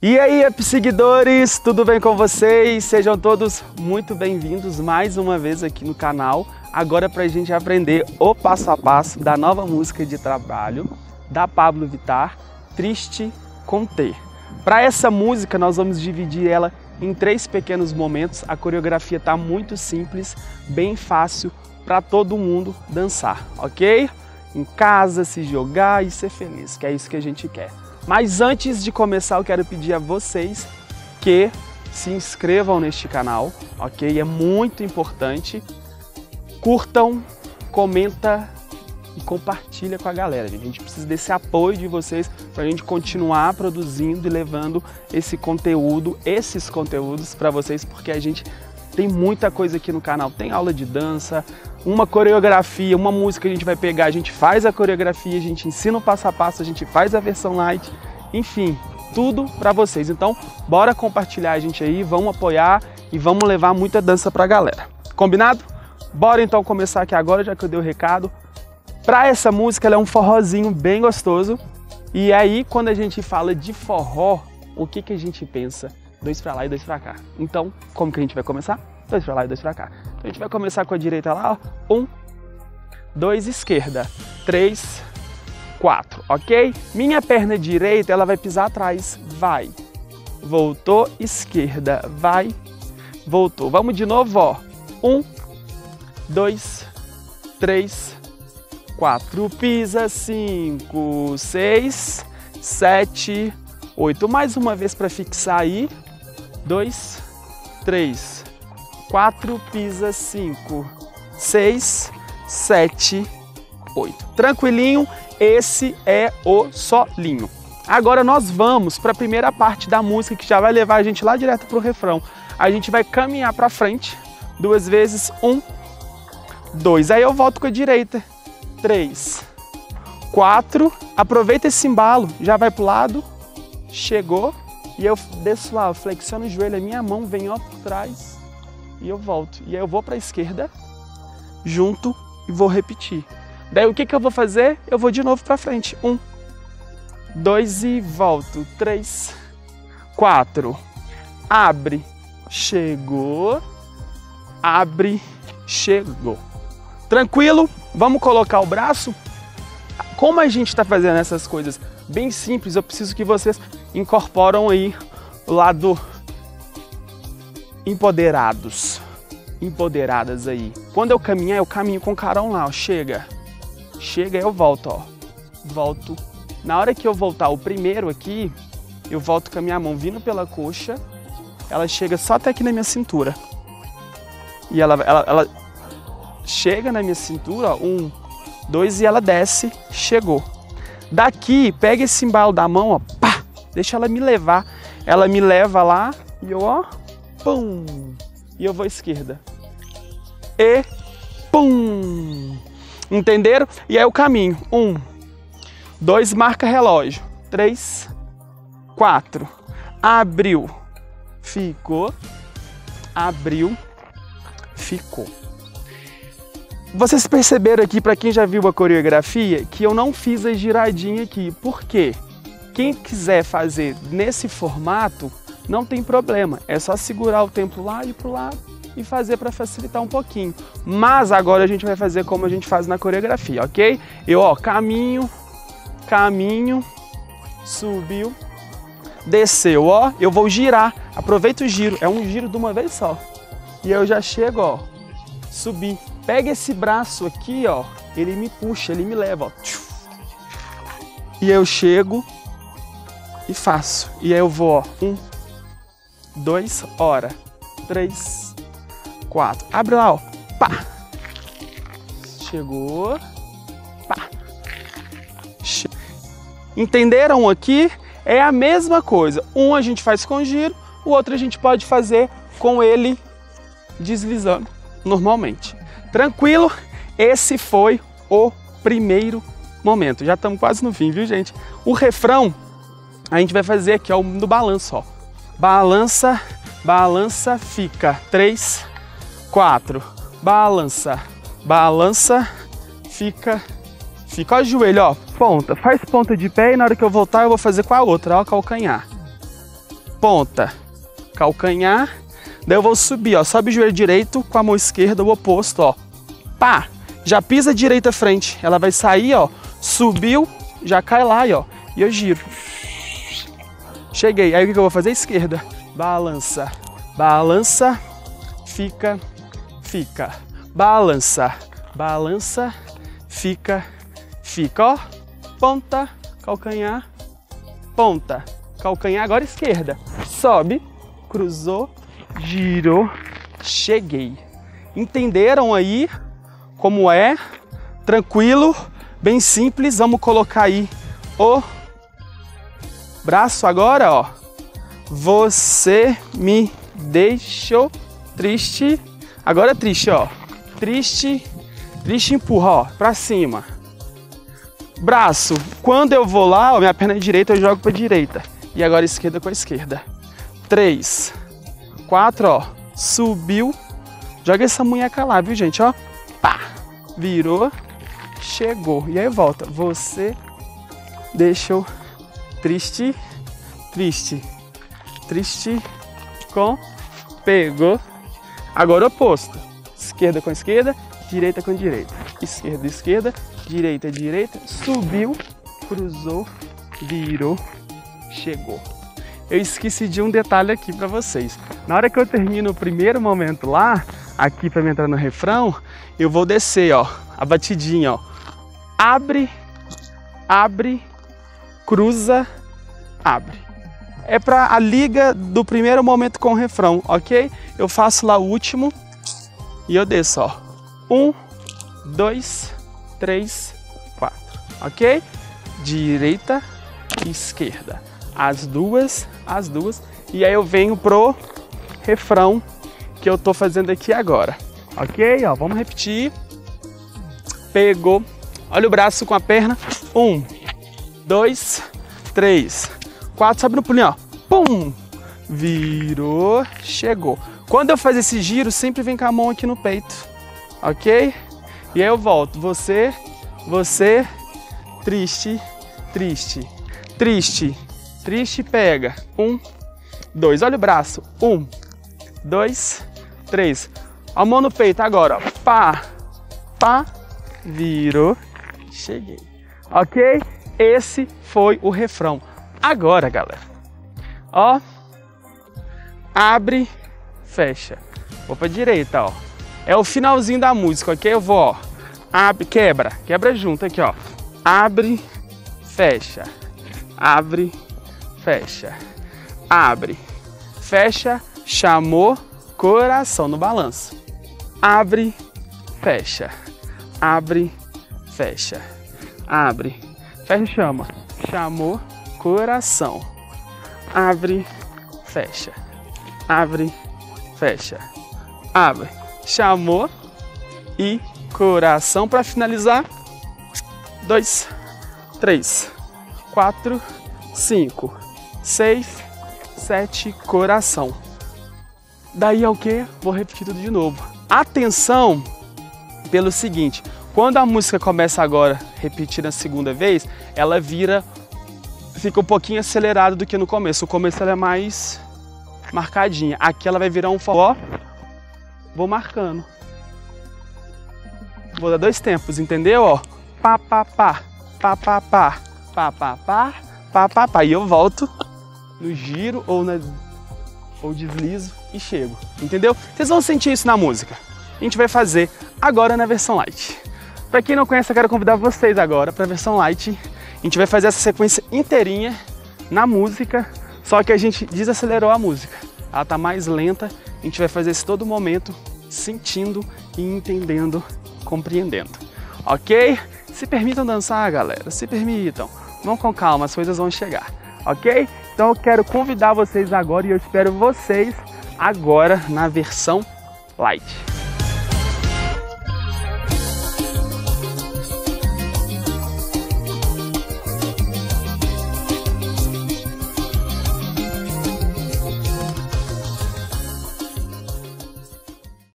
E aí, seguidores, tudo bem com vocês? Sejam todos muito bem-vindos mais uma vez aqui no canal. Agora para a gente aprender o passo a passo da nova música de trabalho da Pabllo Vittar, Triste com T. Para essa música nós vamos dividir ela em 3 pequenos momentos. A coreografia tá muito simples, bem fácil para todo mundo dançar, ok? Em casa, se jogar e ser feliz, que é isso que a gente quer. Mas antes de começar, eu quero pedir a vocês que se inscrevam neste canal, ok? É muito importante. Curtam, comenta e compartilha com a galera, gente. A gente precisa desse apoio de vocês para a gente continuar produzindo e levando esse conteúdo, esses conteúdos para vocês, porque a gente tem muita coisa aqui no canal. Tem aula de dança, uma coreografia, uma música a gente vai pegar, a gente faz a coreografia, a gente ensina o passo a passo, a gente faz a versão light, enfim, tudo pra vocês. Então, bora compartilhar a gente aí, vamos apoiar e vamos levar muita dança pra galera. Combinado? Bora então começar aqui agora, já que eu dei o recado. Pra essa música, ela é um forrozinho bem gostoso. E aí, quando a gente fala de forró, o que que a gente pensa? 2 pra lá e 2 pra cá. Então, como que a gente vai começar? 2 pra lá e 2 pra cá. Então, a gente vai começar com a direita lá, ó. 1, 2, esquerda. 3, 4, ok? Minha perna direita, ela vai pisar atrás. Vai. Voltou, esquerda. Vai. Voltou. Vamos de novo, ó. 1, 2, 3, 4. Pisa. 5, 6, 7, 8. Mais uma vez para fixar aí. 2, 3, 4, pisa, 5, 6, 7, 8. Tranquilinho, esse é o solinho. Agora nós vamos para a primeira parte da música que já vai levar a gente lá direto para o refrão. A gente vai caminhar para frente 2 vezes, 1, 2. Aí eu volto com a direita, 3, 4. Aproveita esse embalo, já vai pro lado. Chegou e eu desço lá, eu flexiono o joelho, a minha mão vem ó por trás e eu volto. E aí eu vou para a esquerda, junto e vou repetir. Daí o que que eu vou fazer? Eu vou de novo para frente. 1, 2 e volto. 3, 4. Abre, chegou. Abre, chegou. Tranquilo? Vamos colocar o braço? Como a gente está fazendo essas coisas bem simples, eu preciso que vocês incorporam aí o lado empoderados, empoderadas aí. Quando eu caminhar, eu caminho com o carão lá, ó, chega, chega, eu volto, ó, volto. Na hora que eu voltar o primeiro aqui, eu volto com a minha mão vindo pela coxa, ela chega só até aqui na minha cintura. E ela chega na minha cintura, ó, 1, 2 e ela desce, chegou. Daqui, pega esse embalo da mão, ó, pá, deixa ela me levar. Ela me leva lá e eu, ó, pum, e eu vou à esquerda. E, pum. Entenderam? E aí o caminho, 1, 2, marca relógio, 3, 4. Abriu, ficou, abriu, ficou. Vocês perceberam aqui, para quem já viu a coreografia, que eu não fiz a giradinha aqui. Por quê? Quem quiser fazer nesse formato, não tem problema. É só segurar o tempo lá e pro lado e fazer para facilitar um pouquinho. Mas agora a gente vai fazer como a gente faz na coreografia, ok? Eu, ó, caminho, caminho, subiu, desceu, ó. Eu vou girar. Aproveita o giro. É um giro de uma vez só. E eu já chego, ó, subi. Pega esse braço aqui, ó, ele me puxa, ele me leva, ó. E eu chego e faço. E aí eu vou, ó, 1, 2, hora, 3, 4. Abre lá, ó, pá. Chegou, pá. Entenderam aqui? É a mesma coisa. Um a gente faz com giro, o outro a gente pode fazer com ele deslizando normalmente. Tranquilo? Esse foi o primeiro momento. Já estamos quase no fim, viu, gente? O refrão a gente vai fazer aqui, ó, no balanço, ó. Balança, balança, fica. 3, 4. Balança, balança, fica. Fica, ó, o joelho, ó. Ponta. Faz ponta de pé e na hora que eu voltar eu vou fazer com a outra, ó, calcanhar. ponta, calcanhar, daí eu vou subir, ó, sobe o joelho direito com a mão esquerda, o oposto, ó, pá, já pisa a direita frente, ela vai sair, ó, subiu, já cai lá, ó, e eu giro. Cheguei, aí o que eu vou fazer? Esquerda, balança, balança, fica, fica, balança, balança, fica, fica, ó, ponta, calcanhar, ponta, calcanhar, agora esquerda, sobe, cruzou, girou, cheguei. Entenderam aí como é? Tranquilo, bem simples, vamos colocar aí o braço agora, ó. Você me deixou triste, agora é triste, ó, triste, triste, empurra, ó, pra cima. Braço, quando eu vou lá, ó, minha perna é direita, eu jogo pra direita. E agora esquerda com a esquerda. 3, 4, ó, subiu. Joga essa munheca lá, viu, gente, ó. Pá, virou, chegou. E aí volta. Você deixou triste, triste, triste com, pegou. Agora oposto. Esquerda com esquerda, direita com direita. Esquerda, esquerda, direita, direita. Subiu, cruzou, virou, chegou. Eu esqueci de um detalhe aqui para vocês. Na hora que eu termino o primeiro momento lá, aqui para me entrar no refrão, eu vou descer, ó, a batidinha, ó. Abre, abre, cruza, abre. É para a liga do primeiro momento com o refrão, ok? Eu faço lá o último e eu desço, ó. 1, 2, 3, 4, ok? Direita, esquerda. As duas, e aí eu venho pro refrão que eu tô fazendo aqui agora, ok? Ó, vamos repetir. Pegou, olha o braço com a perna. 1, 2, 3, 4, sobe no pulinho, ó, pum, virou, chegou. Quando eu fazer esse giro, sempre vem com a mão aqui no peito, ok? E aí eu volto. Você, você, triste, triste, triste. Triste, pega. 1, 2. Olha o braço. 1, 2, 3. A mão no peito agora. Ó. Pá, pá, virou, cheguei. Ok? Esse foi o refrão. Agora, galera. Ó. Abre, fecha. Vou pra direita, ó. É o finalzinho da música, ok? Eu vou, ó. Abre, quebra. Quebra junto aqui, ó. Abre, fecha. Abre, fecha, abre, fecha, chamou, coração no balanço. Abre, fecha, abre, fecha, abre, fecha, chama, chamou, coração. Abre, fecha, abre, fecha, abre, chamou e coração. Para finalizar, 2, 3, 4, 5, 6, 7, coração. Daí é o que? Vou repetir tudo de novo. Atenção pelo seguinte: quando a música começa agora, repetir a segunda vez, ela vira, fica um pouquinho acelerada do que no começo. O começo ela é mais marcadinha. Aqui ela vai virar um forró. Vou marcando. Vou dar 2 tempos, entendeu? Ó, pá, pá, pá, pá, pá, pá, pá, pá, pá, pá, pá, pá. E eu volto no giro ou deslizo e chego, entendeu? Vocês vão sentir isso na música. A gente vai fazer agora na versão light. Para quem não conhece, eu quero convidar vocês agora para a versão light. A gente vai fazer essa sequência inteirinha na música, só que a gente desacelerou a música. Ela tá mais lenta, a gente vai fazer isso todo momento, sentindo e entendendo, compreendendo. Ok? Se permitam dançar, galera, se permitam. Vão com calma, as coisas vão chegar. Ok? Então eu quero convidar vocês agora e eu espero vocês agora na versão light.